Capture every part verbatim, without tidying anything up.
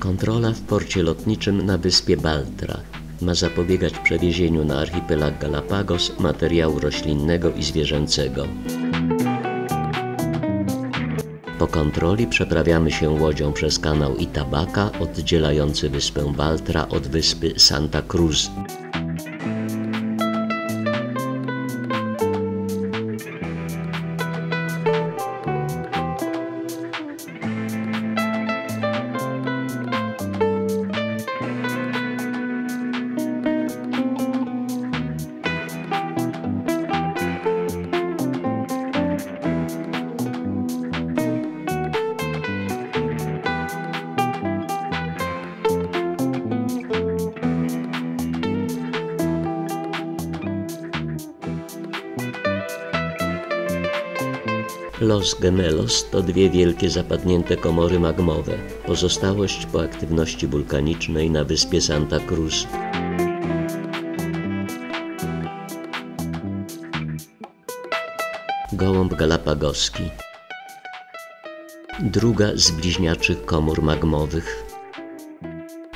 Kontrola w porcie lotniczym na wyspie Baltra ma zapobiegać przewiezieniu na archipelag Galapagos materiału roślinnego i zwierzęcego. Po kontroli przeprawiamy się łodzią przez kanał Itabaka, oddzielający wyspę Baltra od wyspy Santa Cruz. Los Gemelos to dwie wielkie zapadnięte komory magmowe, pozostałość po aktywności wulkanicznej na wyspie Santa Cruz. Gołąb galapagoski. Druga z bliźniaczych komór magmowych.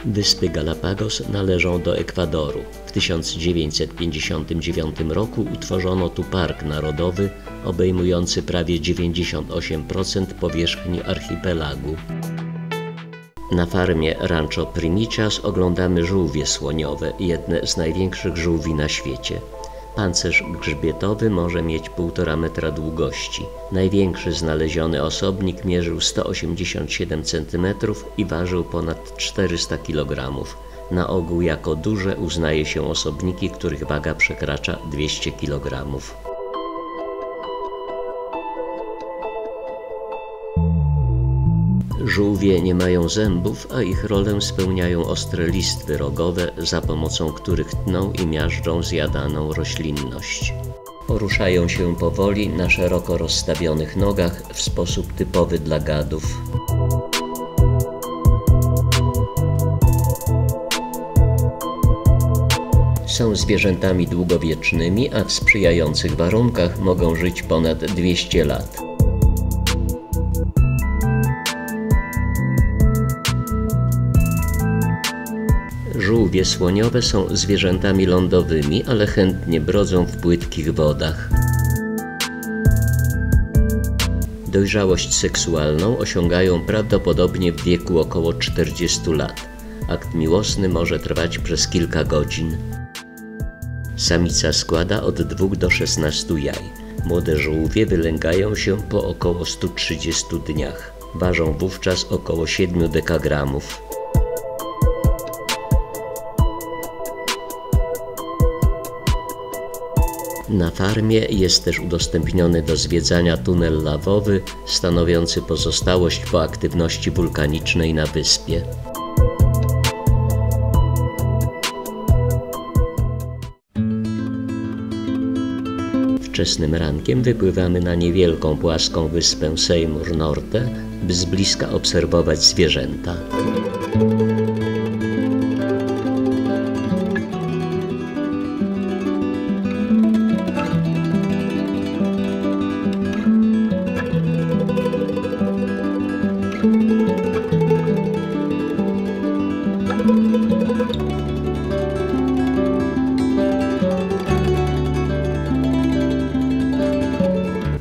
Wyspy Galapagos należą do Ekwadoru. W tysiąc dziewięćset pięćdziesiątym dziewiątym roku utworzono tu Park Narodowy obejmujący prawie dziewięćdziesiąt osiem procent powierzchni archipelagu. Na farmie Rancho Primicias oglądamy żółwie słoniowe, jedne z największych żółwi na świecie. Pancerz grzbietowy może mieć półtora metra długości. Największy znaleziony osobnik mierzył sto osiemdziesiąt siedem centymetrów i ważył ponad czterysta kilogramów. Na ogół jako duże uznaje się osobniki, których waga przekracza dwieście kilogramów. Żółwie nie mają zębów, a ich rolę spełniają ostre listwy rogowe, za pomocą których tną i miażdżą zjadaną roślinność. Poruszają się powoli na szeroko rozstawionych nogach w sposób typowy dla gadów. Są zwierzętami długowiecznymi, a w sprzyjających warunkach mogą żyć ponad dwieście lat. Żółwie słoniowe są zwierzętami lądowymi, ale chętnie brodzą w płytkich wodach. Dojrzałość seksualną osiągają prawdopodobnie w wieku około czterdziestu lat. Akt miłosny może trwać przez kilka godzin. Samica składa od dwóch do szesnastu jaj. Młode żółwie wylęgają się po około stu trzydziestu dniach. Ważą wówczas około siedmiu dekagramów. Na farmie jest też udostępniony do zwiedzania tunel lawowy, stanowiący pozostałość po aktywności wulkanicznej na wyspie. Wczesnym rankiem wypływamy na niewielką płaską wyspę Seymour Norte, by z bliska obserwować zwierzęta.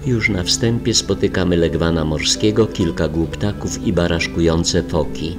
Już na wstępie spotykamy legwana morskiego, kilka głuptaków i baraszkujące foki.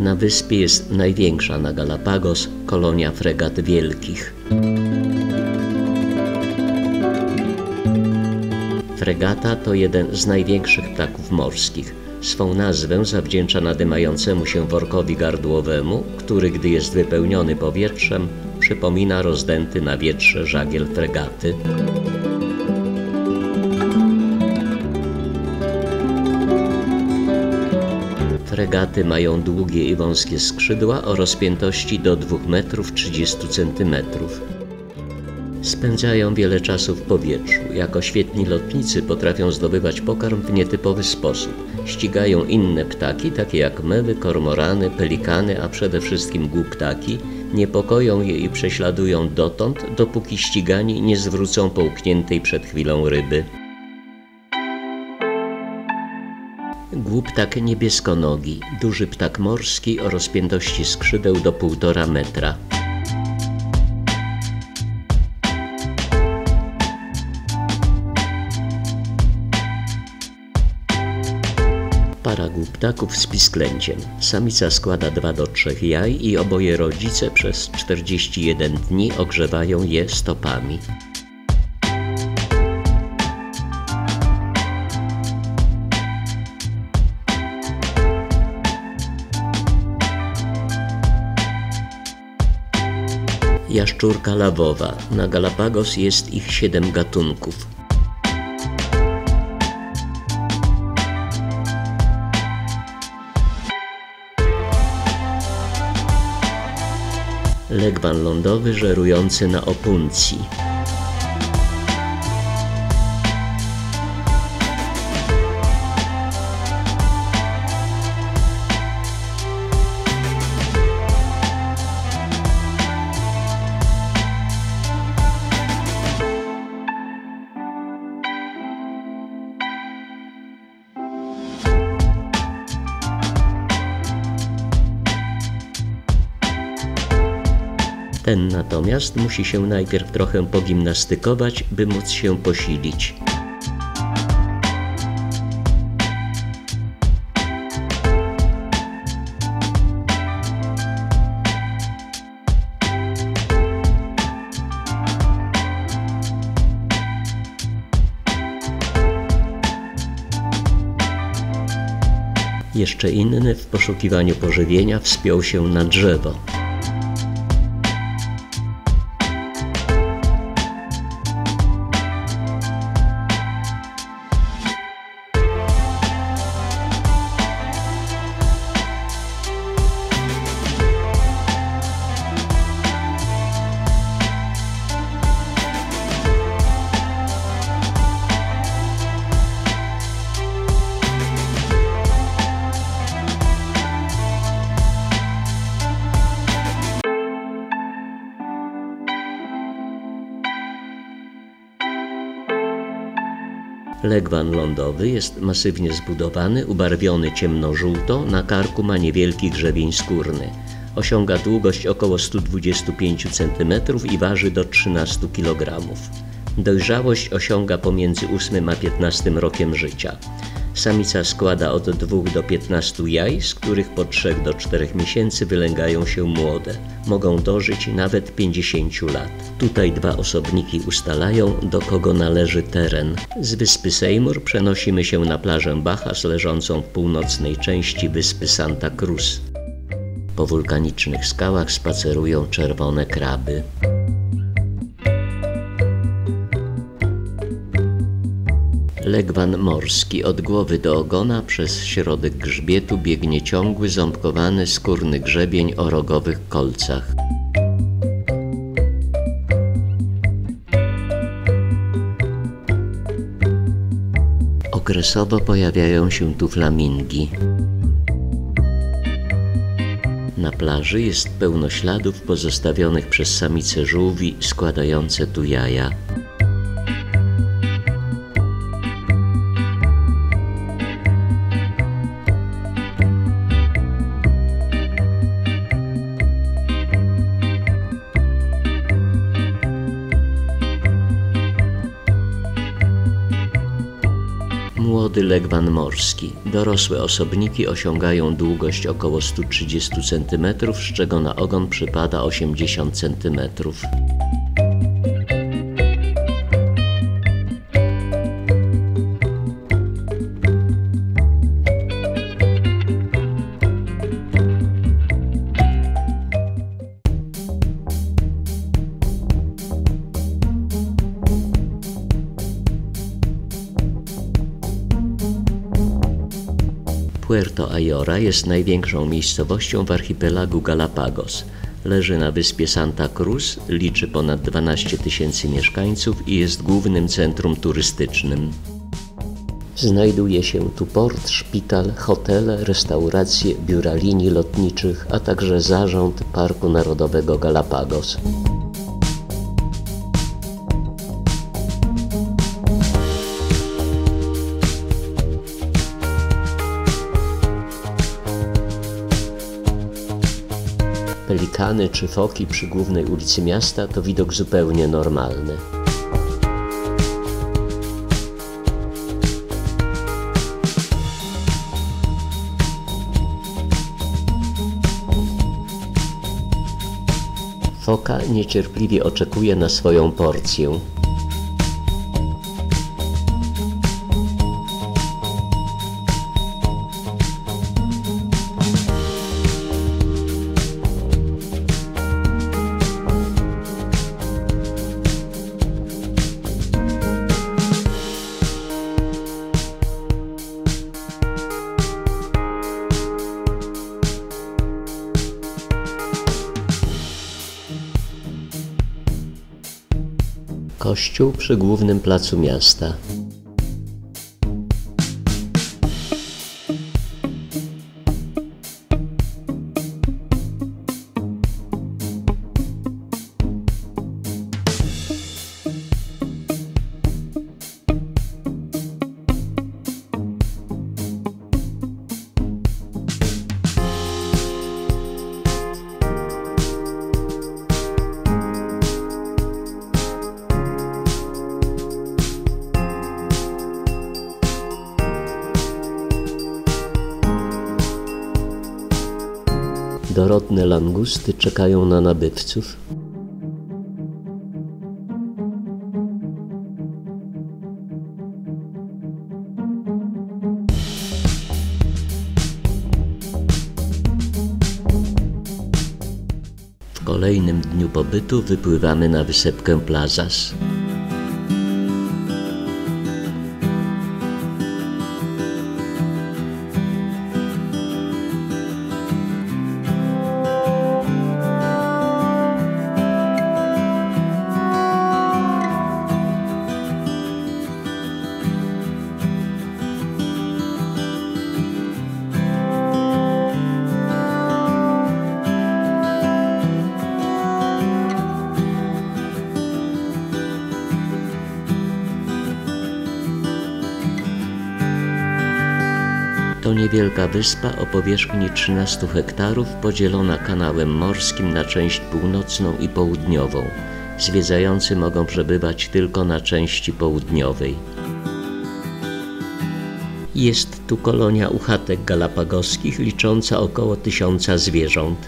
Na wyspie jest największa na Galapagos kolonia fregat wielkich. Fregata to jeden z największych ptaków morskich. Swą nazwę zawdzięcza nadymającemu się workowi gardłowemu, który gdy jest wypełniony powietrzem, przypomina rozdęty na wietrze żagiel fregaty. Fregaty mają długie i wąskie skrzydła o rozpiętości do dwóch metrów trzydziestu centymetrów. Spędzają wiele czasu w powietrzu. Jako świetni lotnicy potrafią zdobywać pokarm w nietypowy sposób. Ścigają inne ptaki, takie jak mewy, kormorany, pelikany, a przede wszystkim głuptaki. Niepokoją je i prześladują dotąd, dopóki ścigani nie zwrócą połkniętej przed chwilą ryby. Głuptak niebieskonogi, duży ptak morski o rozpiętości skrzydeł do półtora metra. Para głuptaków z pisklęciem. Samica składa dwa do trzech jaj i oboje rodzice przez czterdzieści jeden dni ogrzewają je stopami. Jaszczurka lawowa. Na Galapagos jest ich siedem gatunków. Legwan lądowy żerujący na opuncji. Ten natomiast musi się najpierw trochę pogimnastykować, by móc się posilić. Jeszcze inny w poszukiwaniu pożywienia wspiął się na drzewo. Legwan lądowy jest masywnie zbudowany, ubarwiony ciemnożółto, na karku ma niewielki grzebień skórny. Osiąga długość około stu dwudziestu pięciu centymetrów i waży do trzynastu kilogramów. Dojrzałość osiąga pomiędzy ósmym a piętnastym rokiem życia. Samica składa od dwóch do piętnastu jaj, z których po trzech do czterech miesięcy wylęgają się młode. Mogą dożyć nawet pięćdziesięciu lat. Tutaj dwa osobniki ustalają, do kogo należy teren. Z wyspy Seymour przenosimy się na plażę Bachas leżącą w północnej części wyspy Santa Cruz. Po wulkanicznych skałach spacerują czerwone kraby. Legwan morski od głowy do ogona przez środek grzbietu biegnie ciągły, ząbkowany, skórny grzebień o rogowych kolcach. Okresowo pojawiają się tu flamingi. Na plaży jest pełno śladów pozostawionych przez samice żółwi składające tu jaja. Młody legwan morski. Dorosłe osobniki osiągają długość około stu trzydziestu centymetrów, z czego na ogon przypada osiemdziesiąt centymetrów. Puerto Ayora jest największą miejscowością w archipelagu Galapagos. Leży na wyspie Santa Cruz, liczy ponad dwanaście tysięcy mieszkańców i jest głównym centrum turystycznym. Znajduje się tu port, szpital, hotele, restauracje, biura linii lotniczych, a także zarząd Parku Narodowego Galapagos. Pelikany czy foki przy głównej ulicy miasta to widok zupełnie normalny. Foka niecierpliwie oczekuje na swoją porcję. Kościół przy głównym placu miasta. Dorodne langusty czekają na nabywców. W kolejnym dniu pobytu wypływamy na wysepkę Plazas. To niewielka wyspa o powierzchni trzynastu hektarów, podzielona kanałem morskim na część północną i południową. Zwiedzający mogą przebywać tylko na części południowej. Jest tu kolonia uchatek galapagoskich licząca około tysiąca zwierząt.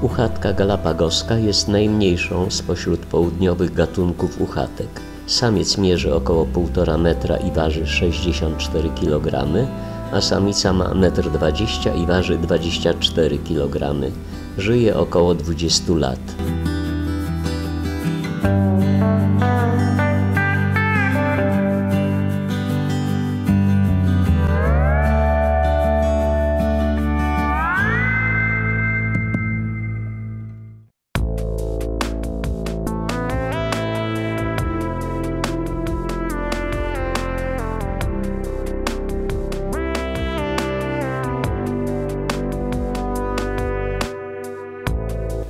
Uchatka galapagoska jest najmniejszą spośród południowych gatunków uchatek. Samiec mierzy około półtora metra i waży sześćdziesiąt cztery kilogramy, a samica ma metr dwadzieścia i waży dwadzieścia cztery kilogramy. Żyje około dwudziestu lat.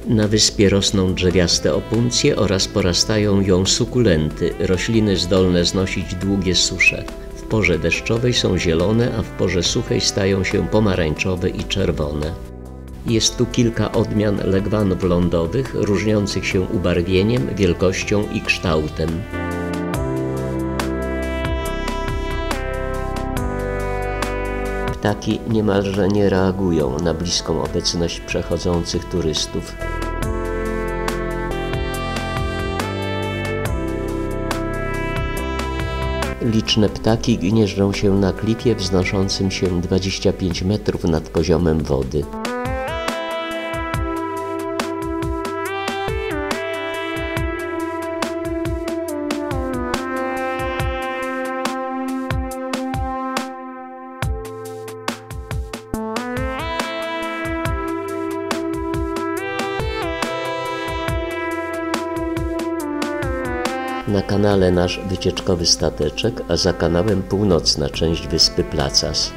Na wyspie rosną drzewiaste opuncje oraz porastają ją sukulenty, rośliny zdolne znosić długie susze. W porze deszczowej są zielone, a w porze suchej stają się pomarańczowe i czerwone. Jest tu kilka odmian legwanów lądowych, różniących się ubarwieniem, wielkością i kształtem. Ptaki niemalże nie reagują na bliską obecność przechodzących turystów. Liczne ptaki gnieżdżą się na klifie wznoszącym się dwadzieścia pięć metrów nad poziomem wody. Na kanale nasz wycieczkowy stateczek, a za kanałem północna część wyspy Plazas.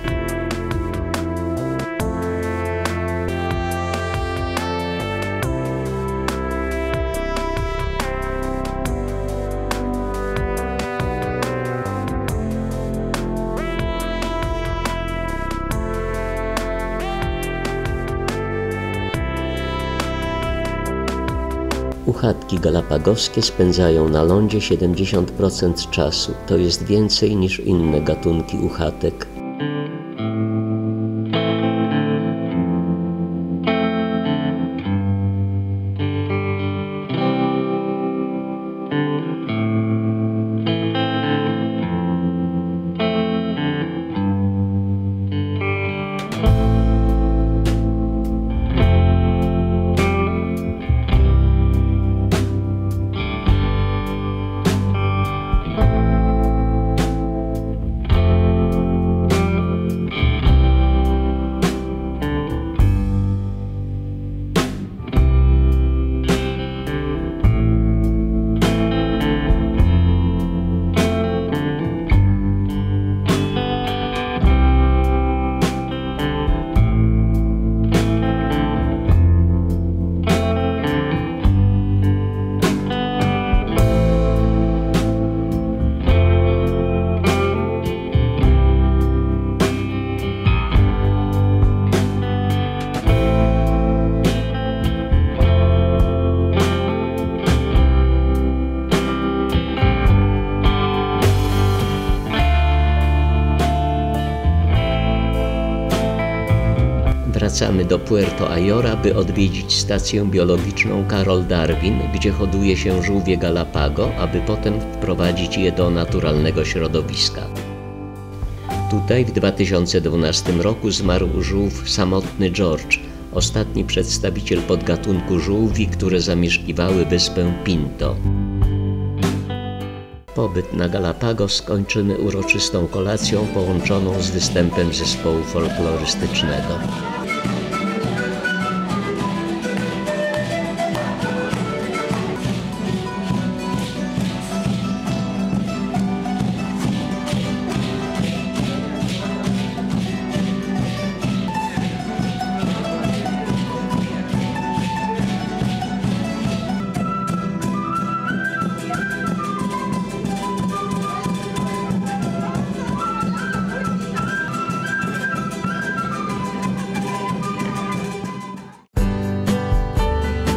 Uchatki galapagowskie spędzają na lądzie siedemdziesiąt procent czasu. To jest więcej niż inne gatunki uchatek. Wracamy do Puerto Ayora, by odwiedzić stację biologiczną Karol Darwin, gdzie hoduje się żółwie Galapago, aby potem wprowadzić je do naturalnego środowiska. Tutaj w dwa tysiące dwunastym roku zmarł żółw samotny George, ostatni przedstawiciel podgatunku żółwi, które zamieszkiwały wyspę Pinto. Pobyt na Galapagos kończymy uroczystą kolacją połączoną z występem zespołu folklorystycznego.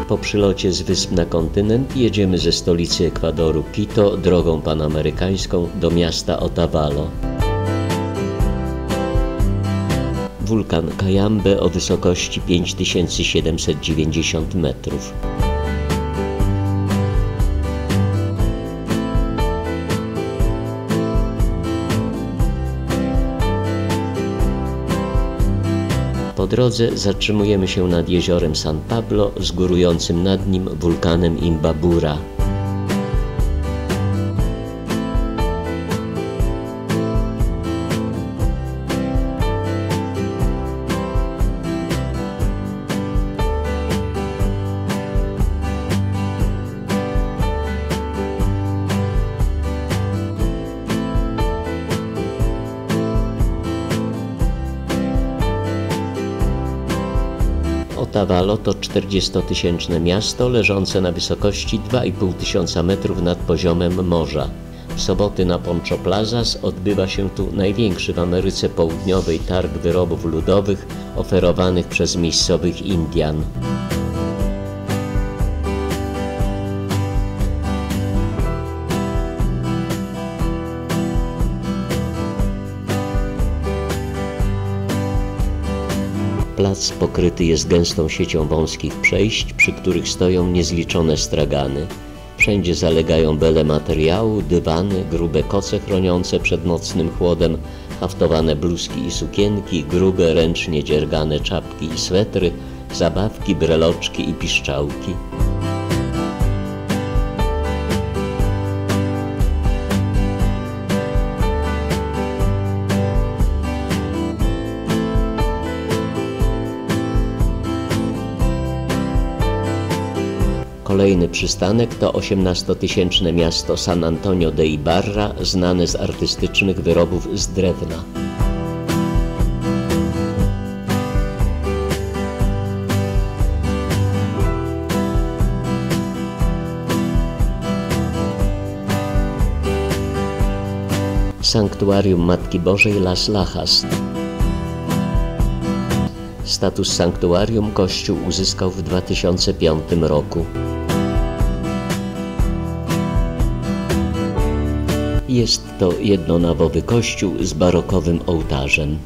Po przylocie z wysp na kontynent jedziemy ze stolicy Ekwadoru Quito drogą panamerykańską do miasta Otavalo. Wulkan Kaczambo o wysokości pięć tysięcy siedemset dziewięćdziesiąt metrów. Po drodze zatrzymujemy się nad jeziorem San Pablo z górującym nad nim wulkanem Imbabura. Otavalo to czterdziestotysięczne miasto leżące na wysokości dwa i pół tysiąca metrów nad poziomem morza. W soboty na Poncho Plazas odbywa się tu największy w Ameryce Południowej targ wyrobów ludowych oferowanych przez miejscowych Indian. Plac pokryty jest gęstą siecią wąskich przejść, przy których stoją niezliczone stragany. Wszędzie zalegają bele materiału, dywany, grube koce chroniące przed mocnym chłodem, haftowane bluzki i sukienki, grube, ręcznie dziergane czapki i swetry, zabawki, breloczki i piszczałki. Kolejny przystanek to osiemnastotysięczne miasto San Antonio de Ibarra, znane z artystycznych wyrobów z drewna. Sanktuarium Matki Bożej Las Lajas. Status sanktuarium kościół uzyskał w dwa tysiące piątym roku. Jest to jednonawowy kościół z barokowym ołtarzem.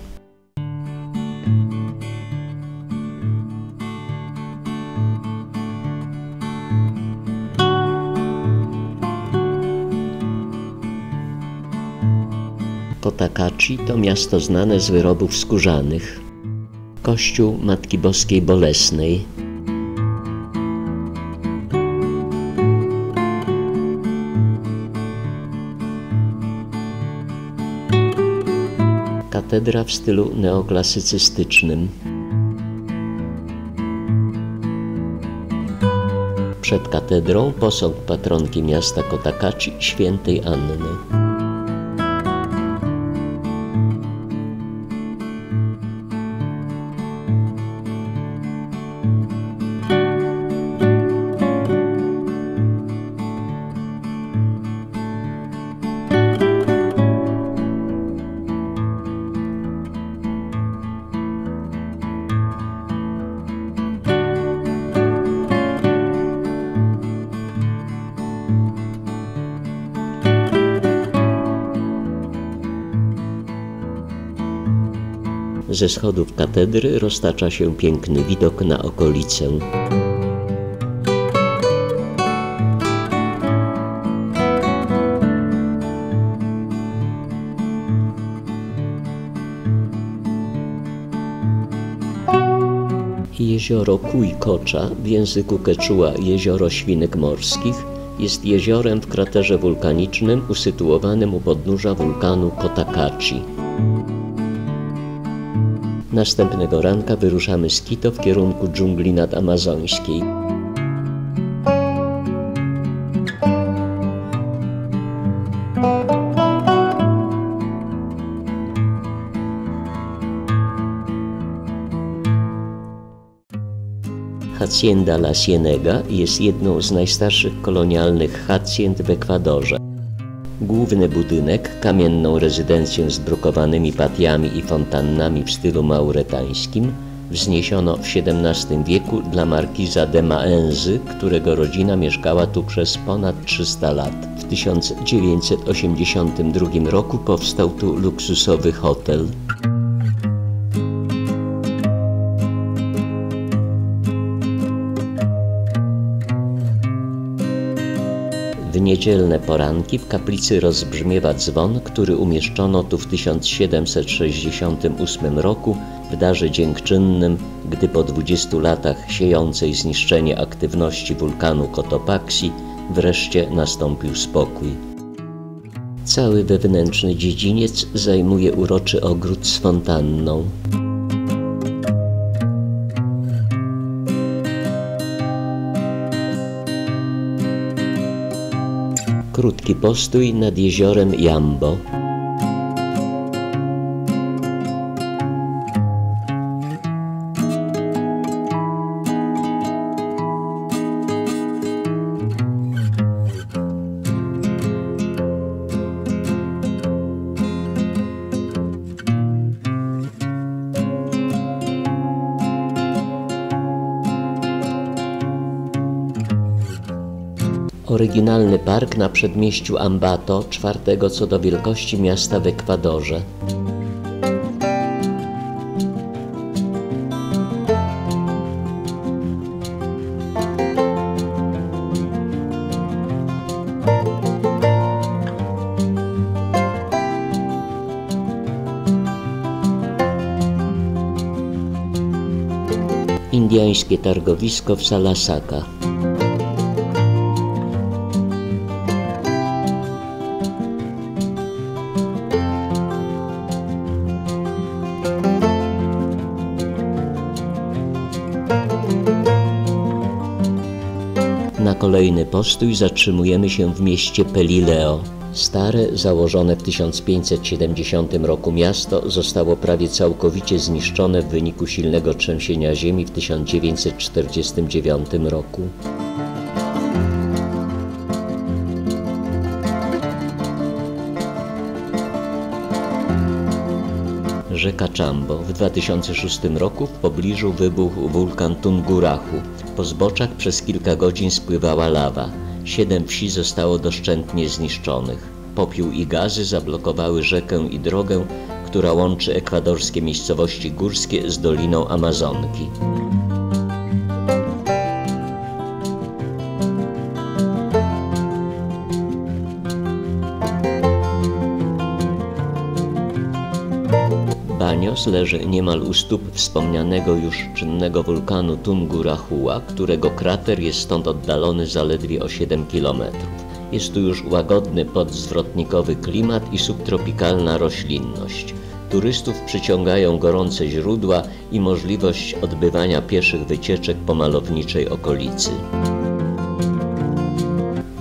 Cotacachi to miasto znane z wyrobów skórzanych. Kościół Matki Boskiej Bolesnej. Katedra w stylu neoklasycystycznym. Przed katedrą posąg patronki miasta Cotacachi, Świętej Anny. Ze schodów katedry roztacza się piękny widok na okolicę. Jezioro Kujkocza, w języku Keczua jezioro świnek morskich, jest jeziorem w kraterze wulkanicznym usytuowanym u podnóża wulkanu Cotacachi. Następnego ranka wyruszamy z Quito w kierunku dżungli nadamazońskiej. Hacienda La Cienega jest jedną z najstarszych kolonialnych haciend w Ekwadorze. Główny budynek, kamienną rezydencję z brukowanymi patiami i fontannami w stylu mauretańskim, wzniesiono w siedemnastym wieku dla markiza de Maenzy, którego rodzina mieszkała tu przez ponad trzysta lat. W tysiąc dziewięćset osiemdziesiątym drugim roku powstał tu luksusowy hotel. W niedzielne poranki w kaplicy rozbrzmiewa dzwon, który umieszczono tu w tysiąc siedemset sześćdziesiątym ósmym roku w darze dziękczynnym, gdy po dwudziestu latach siejącej zniszczenie aktywności wulkanu Cotopaxi wreszcie nastąpił spokój. Cały wewnętrzny dziedziniec zajmuje uroczy ogród z fontanną. Krótki postój nad jeziorem Jambo. Oryginalny park na przedmieściu Ambato, czwartego co do wielkości miasta w Ekwadorze. Indyjskie targowisko w Salasaka. Na kolejny postój zatrzymujemy się w mieście Pelileo. Stare, założone w tysiąc pięćset siedemdziesiątym roku miasto zostało prawie całkowicie zniszczone w wyniku silnego trzęsienia ziemi w tysiąc dziewięćset czterdziestym dziewiątym roku. Kaczambo. W dwa tysiące szóstym roku w pobliżu wybuchł wulkan Tungurahu. Po zboczach przez kilka godzin spływała lawa. Siedem wsi zostało doszczętnie zniszczonych. Popiół i gazy zablokowały rzekę i drogę, która łączy ekwadorskie miejscowości górskie z Doliną Amazonki. Leży niemal u stóp wspomnianego już czynnego wulkanu Tungurahua, którego krater jest stąd oddalony zaledwie o siedem kilometrów. Jest tu już łagodny podzwrotnikowy klimat i subtropikalna roślinność. Turystów przyciągają gorące źródła i możliwość odbywania pieszych wycieczek po malowniczej okolicy.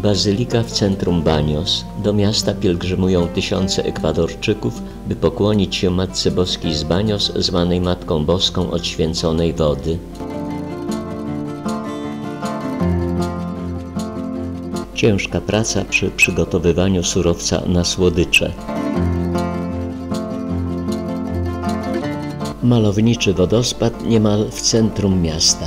Bazylika w centrum Baños. Do miasta pielgrzymują tysiące Ekwadorczyków, by pokłonić się Matce Boskiej z Baños, zwanej Matką Boską Odświęconej Wody. Ciężka praca przy przygotowywaniu surowca na słodycze. Malowniczy wodospad niemal w centrum miasta.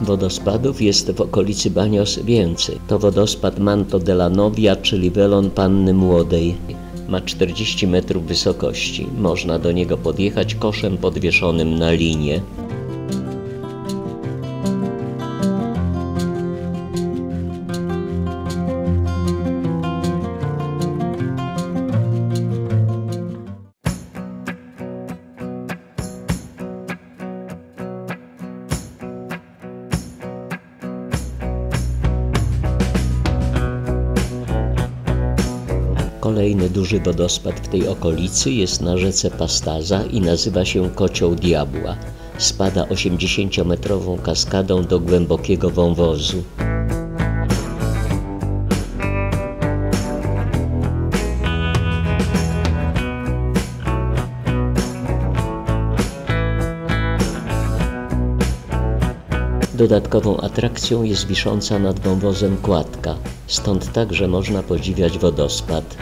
Wodospadów jest w okolicy Baños więcej. To wodospad Manto de la Novia, czyli welon Panny Młodej. Ma czterdzieści metrów wysokości. Można do niego podjechać koszem podwieszonym na linie. Kolejny duży wodospad w tej okolicy jest na rzece Pastaza i nazywa się Kocioł Diabła. Spada osiemdziesięciometrową kaskadą do głębokiego wąwozu. Dodatkową atrakcją jest wisząca nad wąwozem kładka, stąd także można podziwiać wodospad.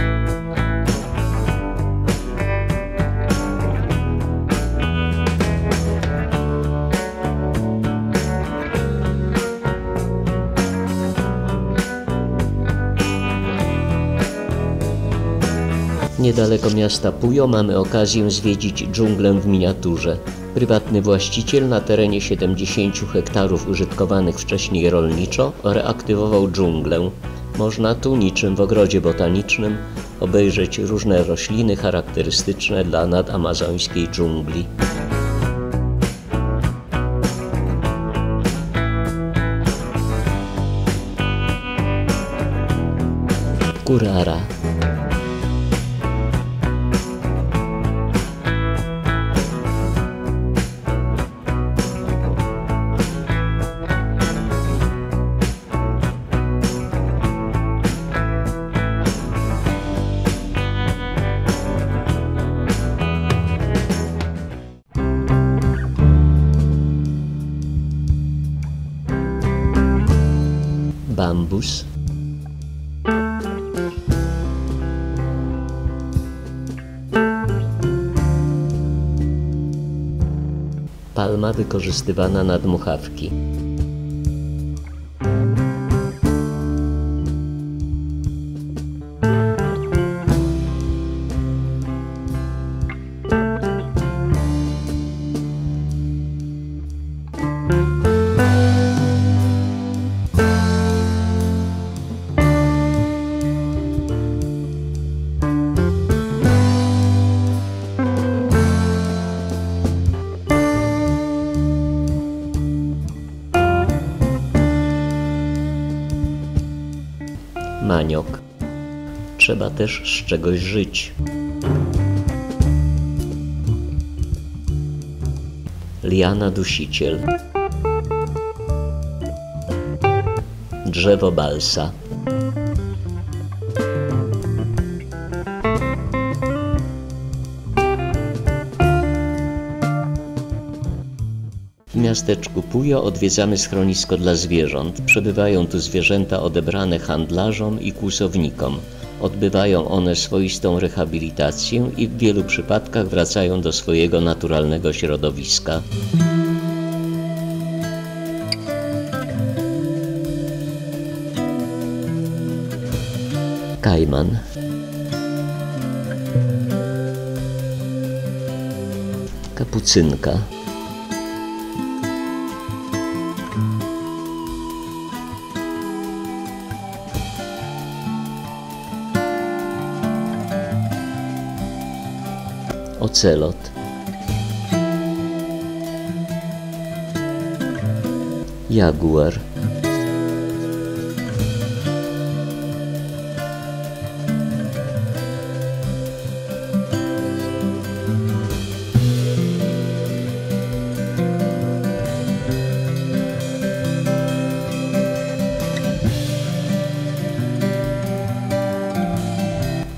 Niedaleko miasta Puyo mamy okazję zwiedzić dżunglę w miniaturze. Prywatny właściciel na terenie siedemdziesięciu hektarów użytkowanych wcześniej rolniczo reaktywował dżunglę. Można tu, niczym w ogrodzie botanicznym, obejrzeć różne rośliny charakterystyczne dla nadamazońskiej dżungli. Kurara. Bambus. Palma wykorzystywana na dmuchawki. Maniok. Trzeba też z czegoś żyć. liana dusiciel, drzewo balsa, w miasteczku Puyo odwiedzamy schronisko dla zwierząt. Przebywają tu zwierzęta odebrane handlarzom i kłusownikom. Odbywają one swoistą rehabilitację i w wielu przypadkach wracają do swojego naturalnego środowiska. Kajman. Kapucynka. Ocelot, jaguar,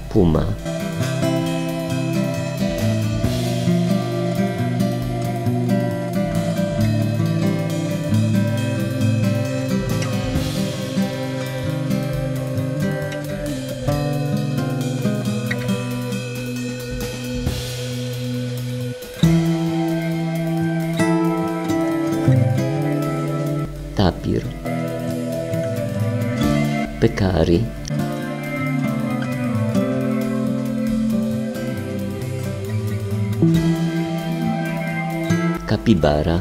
puma, tapir, pekari, kapibara,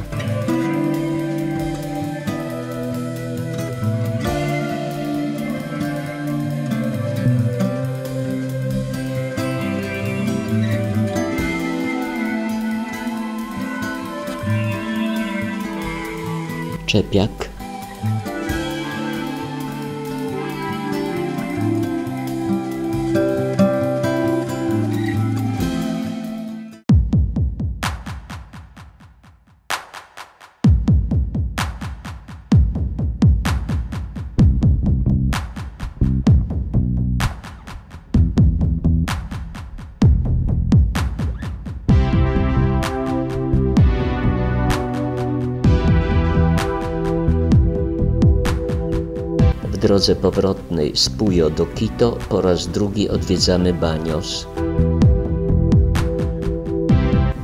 czepiak, W drodze powrotnej z Puyo do Quito po raz drugi odwiedzamy Baños.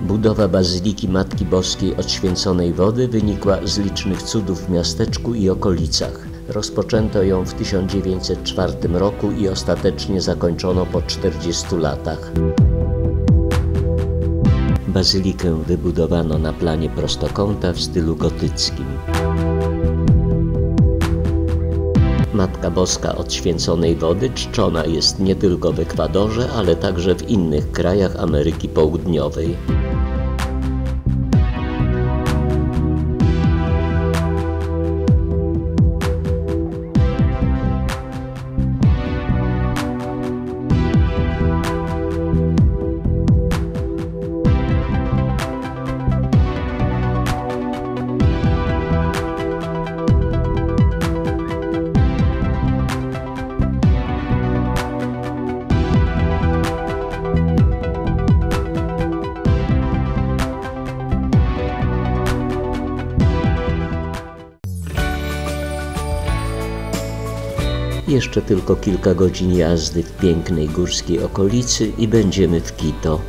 Budowa Bazyliki Matki Boskiej Odświęconej Wody wynikła z licznych cudów w miasteczku i okolicach. Rozpoczęto ją w tysiąc dziewięćset czwartym roku i ostatecznie zakończono po czterdziestu latach. Bazylikę wybudowano na planie prostokąta w stylu gotyckim. Matka Boska Odświęconej Wody czczona jest nie tylko w Ekwadorze, ale także w innych krajach Ameryki Południowej. Jeszcze tylko kilka godzin jazdy w pięknej górskiej okolicy i będziemy w Quito.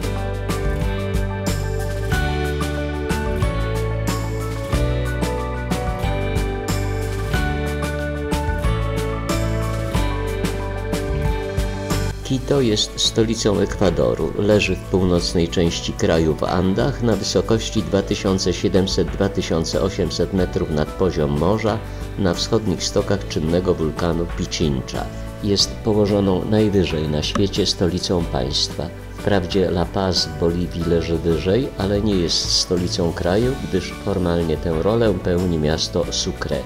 Quito jest stolicą Ekwadoru. Leży w północnej części kraju w Andach na wysokości dwa tysiące siedemset do dwa tysiące osiemset metrów nad poziom morza na wschodnich stokach czynnego wulkanu Pichincha. Jest położoną najwyżej na świecie stolicą państwa. Wprawdzie La Paz w Boliwii leży wyżej, ale nie jest stolicą kraju, gdyż formalnie tę rolę pełni miasto Sucre.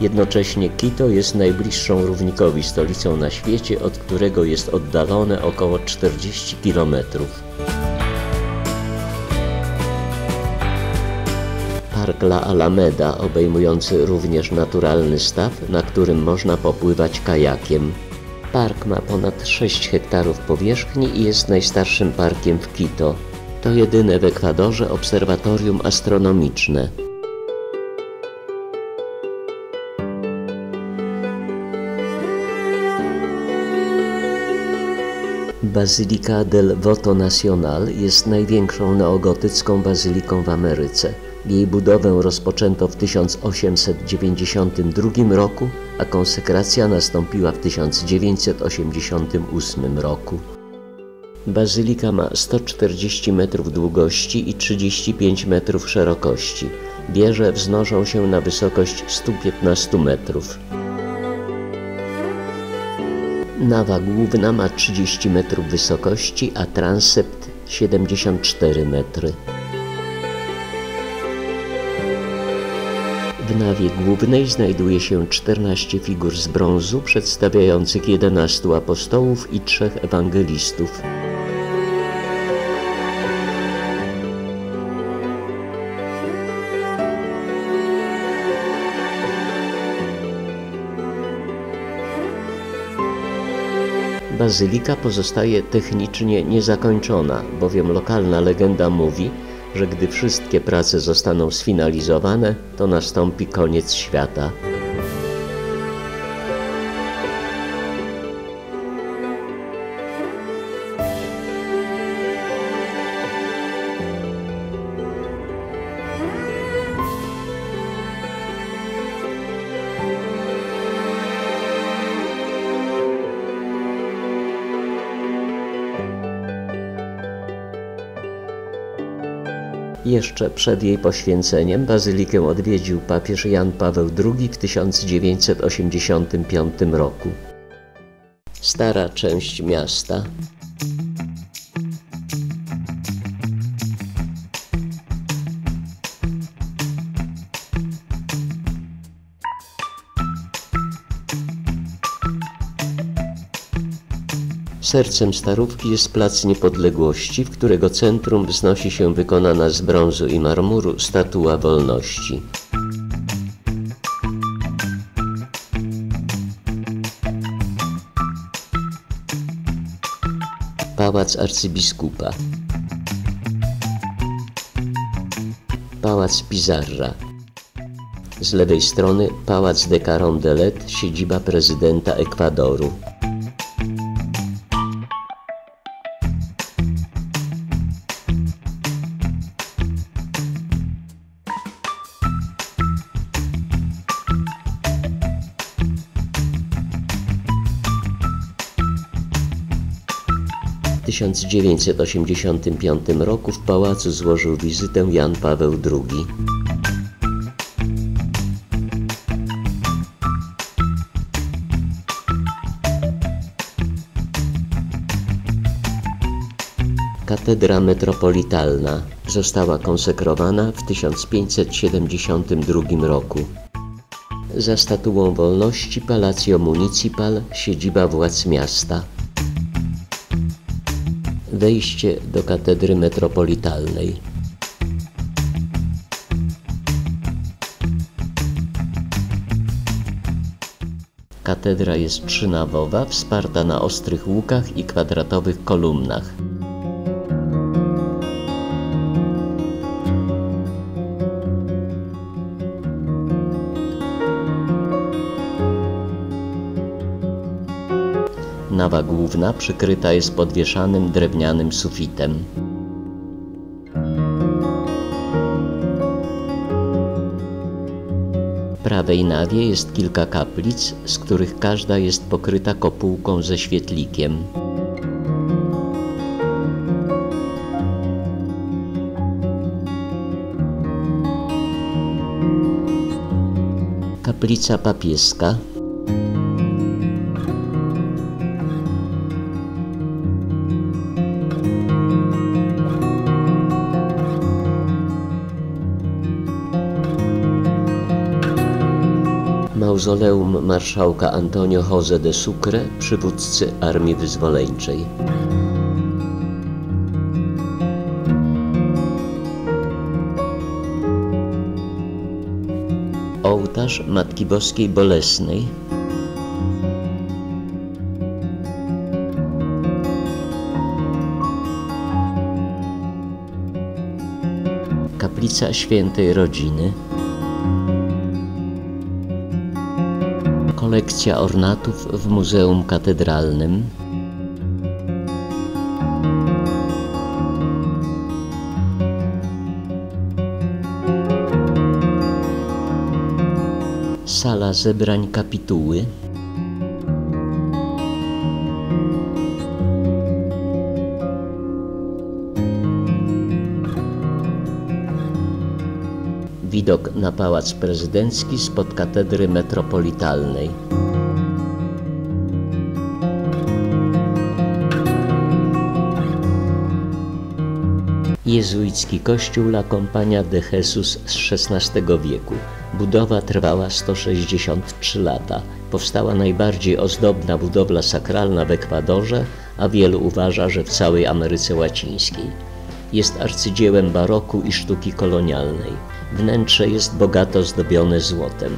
Jednocześnie Quito jest najbliższą równikowi stolicą na świecie, od którego jest oddalone około czterdzieści kilometrów. park La Alameda, obejmujący również naturalny staw, na którym można popływać kajakiem. Park ma ponad sześć hektarów powierzchni i jest najstarszym parkiem w Quito. To jedyne w Ekwadorze obserwatorium astronomiczne. Bazylika del Voto Nacional jest największą neogotycką bazyliką w Ameryce. Jej budowę rozpoczęto w tysiąc osiemset dziewięćdziesiątym drugim roku, a konsekracja nastąpiła w tysiąc dziewięćset osiemdziesiątym ósmym roku. Bazylika ma sto czterdzieści metrów długości i trzydzieści pięć metrów szerokości. Wieże wznoszą się na wysokość stu piętnastu metrów. Nawa główna ma trzydzieści metrów wysokości, a transept siedemdziesiąt cztery metry. W nawie głównej znajduje się czternaście figur z brązu przedstawiających jedenastu apostołów i trzech ewangelistów. Bazylika pozostaje technicznie niezakończona, bowiem lokalna legenda mówi, że gdy wszystkie prace zostaną sfinalizowane, to nastąpi koniec świata. Jeszcze przed jej poświęceniem bazylikę odwiedził papież Jan Paweł drugi w tysiąc dziewięćset osiemdziesiątym piątym roku. Stara część miasta. Sercem starówki jest Plac Niepodległości, w którego centrum wznosi się wykonana z brązu i marmuru Statua Wolności. Pałac Arcybiskupa. Pałac Pizarra. Z lewej strony Pałac de Carondelet, siedziba prezydenta Ekwadoru. W tysiąc dziewięćset osiemdziesiątym piątym roku w pałacu złożył wizytę Jan Paweł drugi. Katedra metropolitalna została konsekrowana w tysiąc pięćset siedemdziesiątym drugim roku. Za Statuą Wolności Palacio Municipal, siedziba władz miasta. Wejście do katedry metropolitalnej. Katedra jest trzynawowa, wsparta na ostrych łukach i kwadratowych kolumnach. Nawa główna przykryta jest podwieszanym drewnianym sufitem. W prawej nawie jest kilka kaplic, z których każda jest pokryta kopułką ze świetlikiem. Kaplica papieska. Mauzoleum marszałka Antonio José de Sucre, przywódcy Armii Wyzwoleńczej. ołtarz Matki Boskiej Bolesnej. Kaplica Świętej Rodziny. Kolekcja ornatów w Muzeum Katedralnym. Sala zebrań kapituły. Widok na Pałac Prezydencki spod Katedry Metropolitalnej. Jezuicki kościół La Compania de Jesus z szesnastego wieku. Budowa trwała sto sześćdziesiąt trzy lata. Powstała najbardziej ozdobna budowla sakralna w Ekwadorze, a wielu uważa, że w całej Ameryce Łacińskiej. Jest arcydziełem baroku i sztuki kolonialnej. Wnętrze jest bogato zdobione złotem.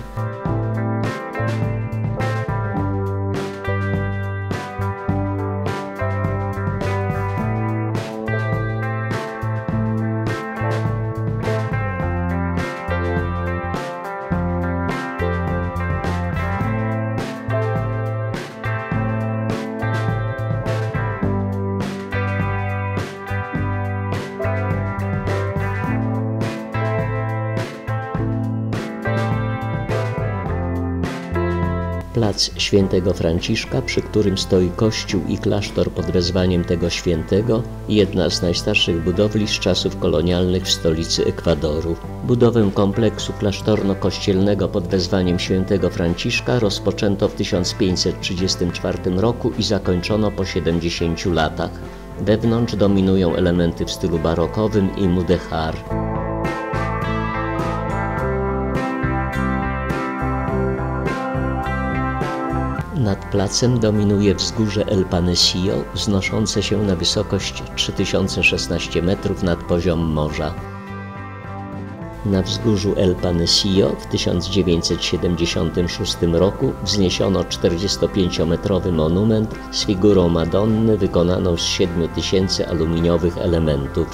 Plac Świętego Franciszka, przy którym stoi kościół i klasztor pod wezwaniem tego świętego, jedna z najstarszych budowli z czasów kolonialnych w stolicy Ekwadoru. Budowę kompleksu klasztorno-kościelnego pod wezwaniem Świętego Franciszka rozpoczęto w tysiąc pięćset trzydziestym czwartym roku i zakończono po siedemdziesięciu latach. Wewnątrz dominują elementy w stylu barokowym i mudéjar. Nad placem dominuje wzgórze El Panecillo, wznoszące się na wysokość trzy tysiące szesnaście metrów nad poziom morza. Na wzgórzu El Panecillo w tysiąc dziewięćset siedemdziesiątym szóstym roku wzniesiono czterdziestopięciometrowy monument z figurą Madonny wykonaną z siedmiu tysięcy aluminiowych elementów.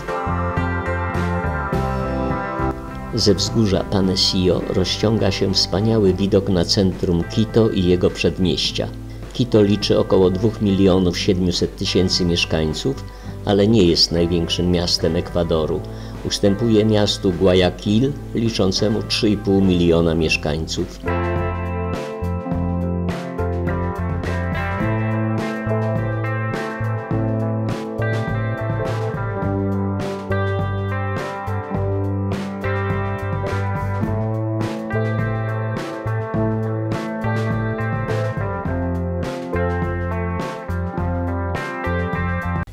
Ze wzgórza Panecillo rozciąga się wspaniały widok na centrum Quito i jego przedmieścia. Quito liczy około dwóch milionów siedmiuset tysięcy mieszkańców, ale nie jest największym miastem Ekwadoru. Ustępuje miastu Guayaquil liczącemu trzy i pół miliona mieszkańców.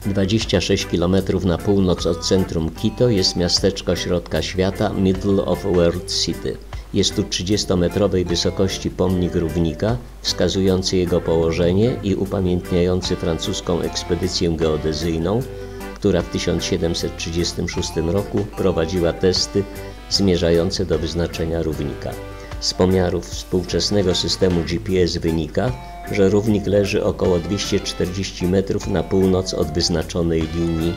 dwadzieścia sześć kilometrów na północ od centrum Quito jest miasteczko środka świata Middle of World City. Jest tu trzydziestometrowej wysokości pomnik równika wskazujący jego położenie i upamiętniający francuską ekspedycję geodezyjną, która w tysiąc siedemset trzydziestym szóstym roku prowadziła testy zmierzające do wyznaczenia równika. Z pomiarów współczesnego systemu G P S wynika, że równik leży około dwieście czterdzieści metrów na północ od wyznaczonej linii.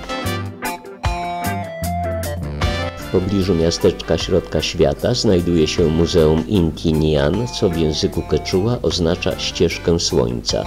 W pobliżu miasteczka środka świata znajduje się Muzeum Inti Nian, co w języku keczua oznacza ścieżkę słońca.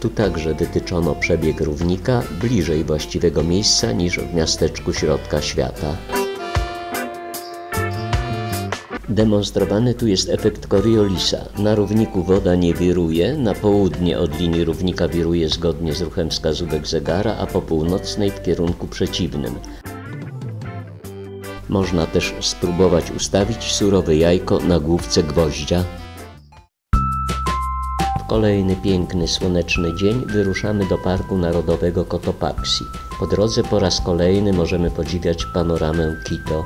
Tu także wytyczono przebieg równika bliżej właściwego miejsca niż w miasteczku środka świata. Demonstrowany tu jest efekt Coriolisa. Na równiku woda nie wiruje, na południe od linii równika wiruje zgodnie z ruchem wskazówek zegara, a po północnej w kierunku przeciwnym. Można też spróbować ustawić surowe jajko na główce gwoździa. W kolejny piękny, słoneczny dzień wyruszamy do Parku Narodowego Cotopaxi. Po drodze po raz kolejny możemy podziwiać panoramę Quito.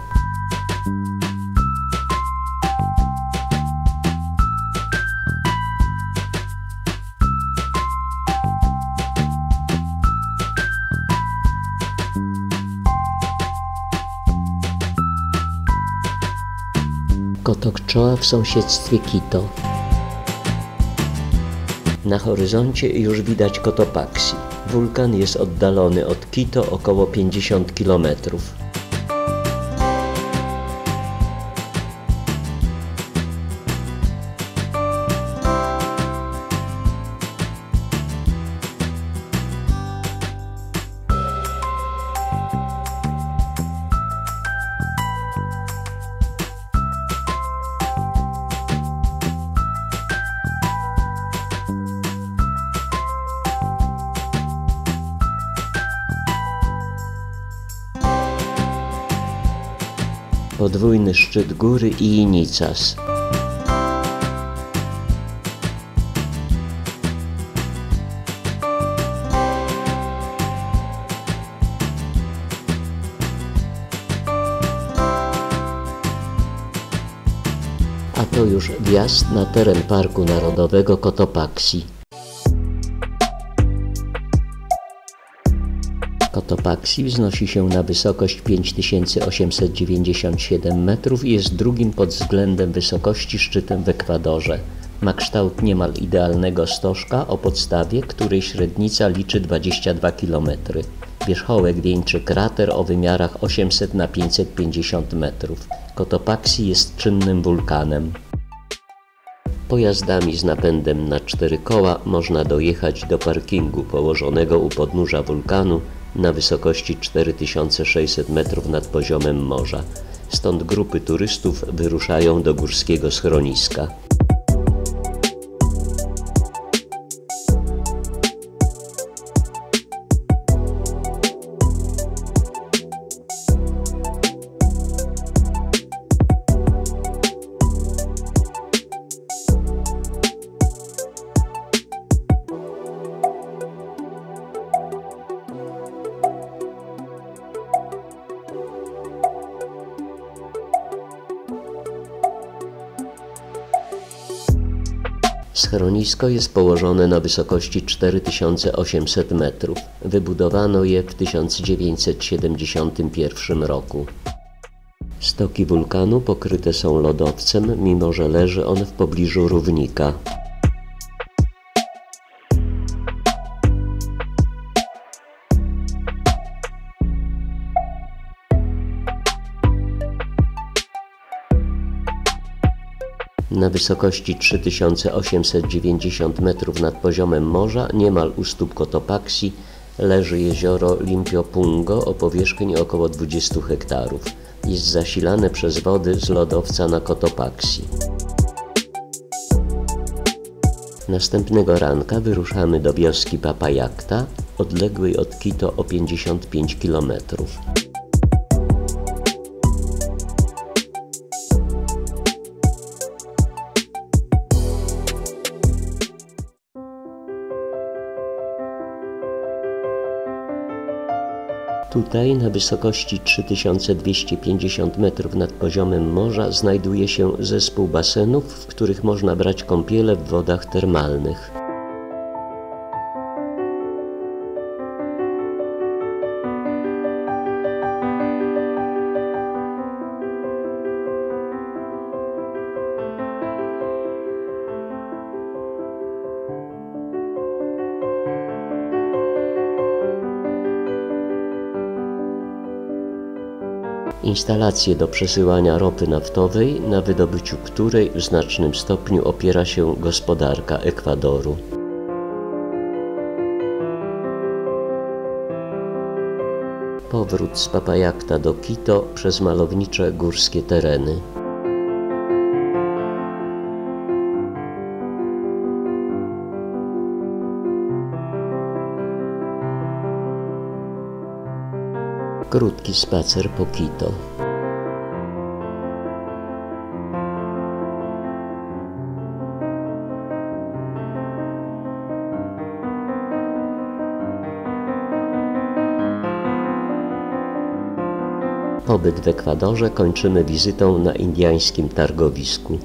Kujkocza w sąsiedztwie Quito. Na horyzoncie już widać Cotopaxi. Wulkan jest oddalony od Quito około pięćdziesiąt kilometrów. Podwójny szczyt góry i Inicas. A to już wjazd na teren Parku Narodowego Cotopaxi. Cotopaxi wznosi się na wysokość pięć tysięcy osiemset dziewięćdziesiąt siedem metrów i jest drugim pod względem wysokości szczytem w Ekwadorze. Ma kształt niemal idealnego stożka o podstawie, której średnica liczy dwadzieścia dwa kilometry. Wierzchołek wieńczy krater o wymiarach osiemset na pięćset pięćdziesiąt metrów. Cotopaxi jest czynnym wulkanem. Pojazdami z napędem na cztery koła można dojechać do parkingu położonego u podnóża wulkanu na wysokości cztery tysiące sześćset metrów nad poziomem morza. Stąd grupy turystów wyruszają do górskiego schroniska. Schronisko jest położone na wysokości cztery tysiące osiemset metrów. Wybudowano je w tysiąc dziewięćset siedemdziesiątym pierwszym roku. Stoki wulkanu pokryte są lodowcem, mimo że leży on w pobliżu równika. Na wysokości trzy tysiące osiemset dziewięćdziesiąt metrów nad poziomem morza, niemal u stóp Cotopaxi, leży jezioro Limpiopungo o powierzchni około dwudziestu hektarów. Jest zasilane przez wody z lodowca na Cotopaxi. Następnego ranka wyruszamy do wioski Papayacta, odległej od Quito o pięćdziesiąt pięć kilometrów. Tutaj na wysokości trzy tysiące dwieście pięćdziesiąt metrów nad poziomem morza znajduje się zespół basenów, w których można brać kąpiele w wodach termalnych. Instalacje do przesyłania ropy naftowej, na wydobyciu której w znacznym stopniu opiera się gospodarka Ekwadoru. Powrót z Papayacta do Quito przez malownicze górskie tereny. Krótki spacer po Quito. Pobyt w Ekwadorze kończymy wizytą na indyjskim targowisku.